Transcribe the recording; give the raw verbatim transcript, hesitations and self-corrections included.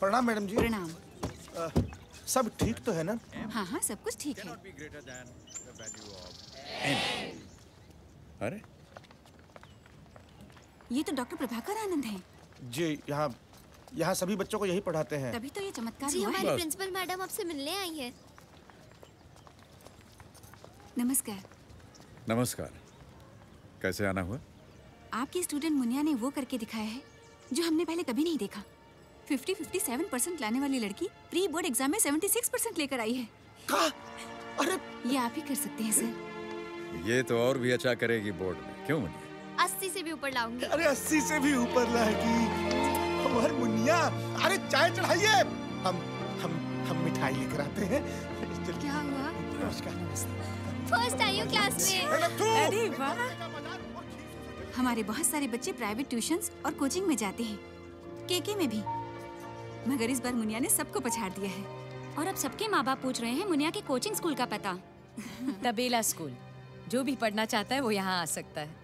प्रणाम मैडम जी। प्रणाम। आ, सब ठीक तो है ना? हाँ हाँ सब कुछ ठीक है। अरे ये तो डॉक्टर प्रभाकर आनंद हैं। जी यहाँ यहाँ सभी बच्चों को यही पढ़ाते हैं। तभी तो ये चमत्कार जी। हमारी प्रिंसिपल मैडम आपसे मिलने आई है। नमस्कार। नमस्कार। कैसे आना हुआ? आपकी स्टूडेंट मुनिया ने वो करके दिखाया है जो हमने पहले कभी नहीं देखा। पचास सत्तावन परसेंट लाने वाली लड़की प्री बोर्ड एग्जाम में छिहत्तर परसेंट लेकर आई है। का? अरे ये आप ही कर सकते हैं सर। ये तो और भी अच्छा करेगी बोर्ड में। क्यों मुनिया? अस्सी से भी ऊपर लाऊंगी। अरे अस्सी से भी ऊपर लाएगी हमारी मुनिया। अरे चाय चढ़ाइए। हम हम हम मिठाई लेकर आते हैं। क्या हुआ? फर्स्ट आई हूँ क्लास में। अरे वाह। हमारे बहुत सारे बच्चे प्राइवेट ट्यूशंस और कोचिंग में जाते हैं, केके में भी, मगर इस बार मुनिया ने सबको पछाड़ दिया है। और अब सबके माँ बाप पूछ रहे हैं मुनिया के कोचिंग स्कूल का पता। तबेला स्कूल, जो भी पढ़ना चाहता है वो यहाँ आ सकता है।